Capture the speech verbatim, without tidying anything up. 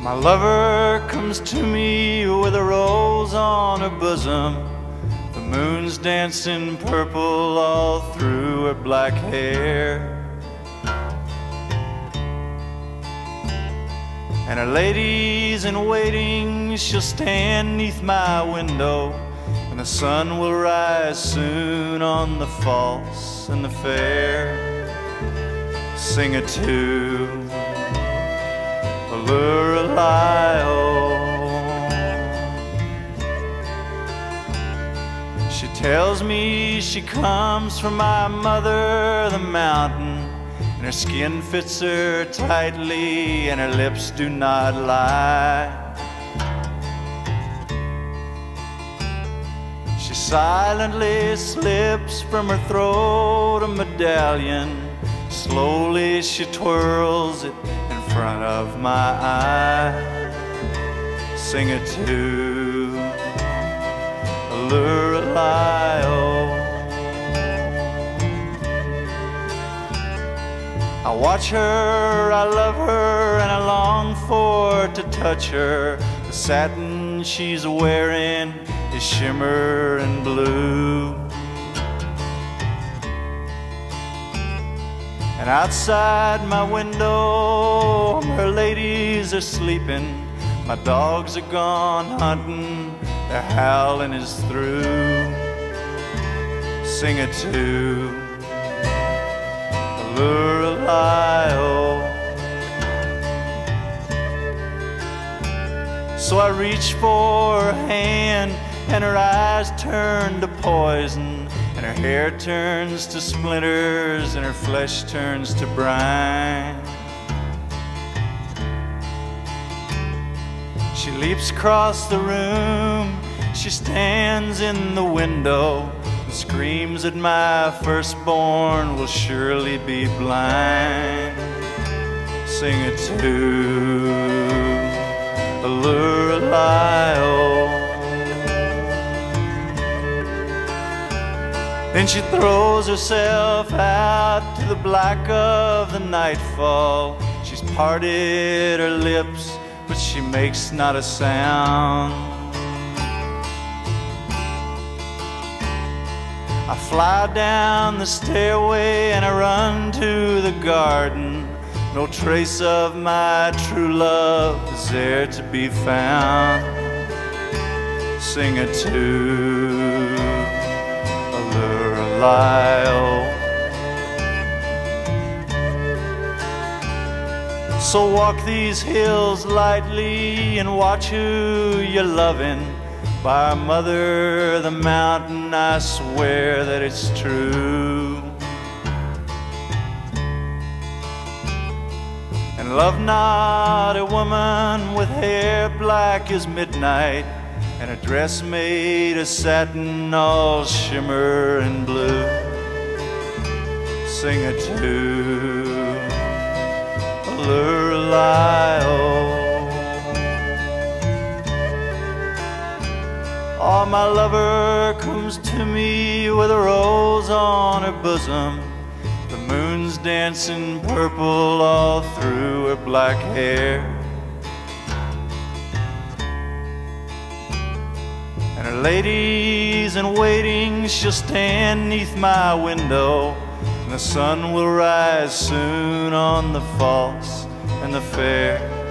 My lover comes to me with a rose on her bosom. The moon's dancing purple all through her black hair. And her ladies in waiting, she'll stand neath my window, and the sun will rise soon on the false and the fair. Sing a tune, Lurelio. She tells me she comes from my mother, the mountain, and her skin fits her tightly, and her lips do not lie. She silently slips from her throat a medallion. Slowly she twirls it in front of my eye. Sing it to Lurelio. I watch her, I love her, and I long for to touch her. The satin she's wearing is shimmer and blue. And outside my window, her ladies are sleeping. My dogs are gone hunting, their howling is through. Sing it to Lurelio. So I reach for her hand, and her eyes turn to poison, and her hair turns to splinters, and her flesh turns to brine. She leaps across the room, she stands in the window, screams that my firstborn will surely be blind. Sing it to Lurelio. Then she throws herself out to the black of the nightfall. She's parted her lips, but she makes not a sound. I fly down the stairway and I run to the garden. No trace of my true love is there to be found. Sing it to Lurelio. So walk these hills lightly and watch who you're loving. By our mother, the mountain, I swear that it's true. And love not a woman with hair black as midnight, and a dress made of satin all shimmer and blue. Sing it to Lurelio. Oh, my lover comes to me with a rose on her bosom. The moon's dancing purple all through her black hair. And her ladies in waiting, she'll stand neath my window, and the sun will rise soon on the false and the fair.